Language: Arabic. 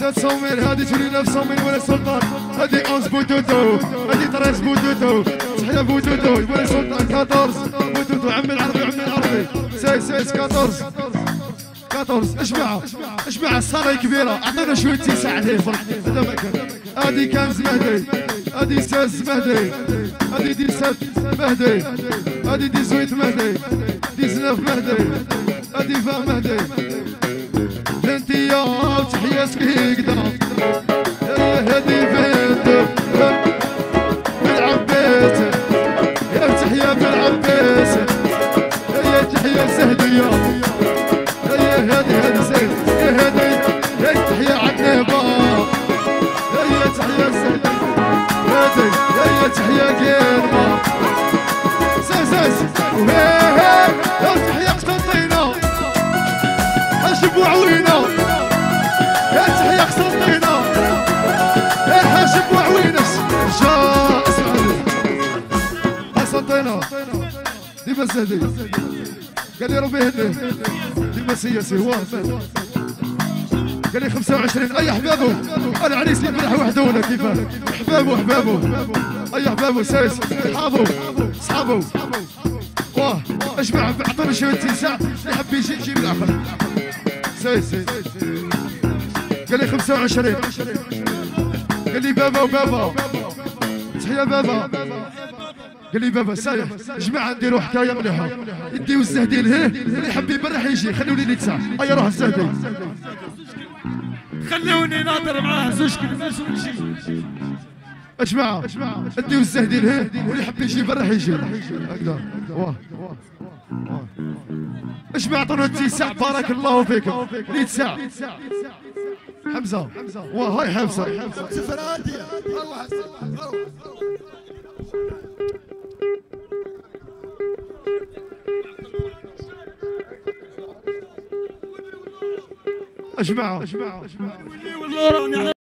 سات صومين هادي تولي نفس صومين ولا سلطان هادي 11 بوتوتو هادي 13 بوتوتو صحيح بوتوتو ولا سلطان 14 بوتوتو عمي العربي عمي العربي ساي ساي 14 14 اشبعها اشبعها الصاله كبيره اعطينا شويه تيسع عليه فرق هذا ما كان هادي كنز مهدي هادي ساس مهدي هادي ديسات مهدي هادي 18 مهدي 19 مهدي هادي 20 مهدي بنتيا وتحيا سكيك دام هادي بنت بالعباس يا تحيا بالعباس يا تحيا سهدية يا هادي هادي سهد يا هادي يا تحيا عنبا يا تحيا سهد هادي يا تحيا كيرما ساس يا تحيا قسنطينة حاجب وعوينة يا تحيا قسنطينة يا حاجب وعوينة جاء قسنطينة ديما سهدي قال لي ربي يهديه ديما سياسي هو قال لي 25 اي احبابو انا عنيس يفرح وحده ولا كيفاه احبابو احبابو اي احبابو ساس اصحابو اصحابو واه اجمع اعطينا شويه تيساع اللي حب يجي يجي من الاخر سي سي قال لي 25 قال لي بابا وبابا تحيا بابا قال لي بابا سايح جماعه نديروا حكايه مليحه يديو الزهدي لهيه اللي يحب يبرح يجي خلوني لي تسع ايا روح الزهدي خلوني ناطر معاه زوج كلمات ونجي اجمعوا اديو الزهدي لهيه واللي يحب يجي يبرح يجي هكذا واه اجمع عطونا التسع بارك الله فيكم ليتسع حمزه واه هاي حمزه الله اجمعوا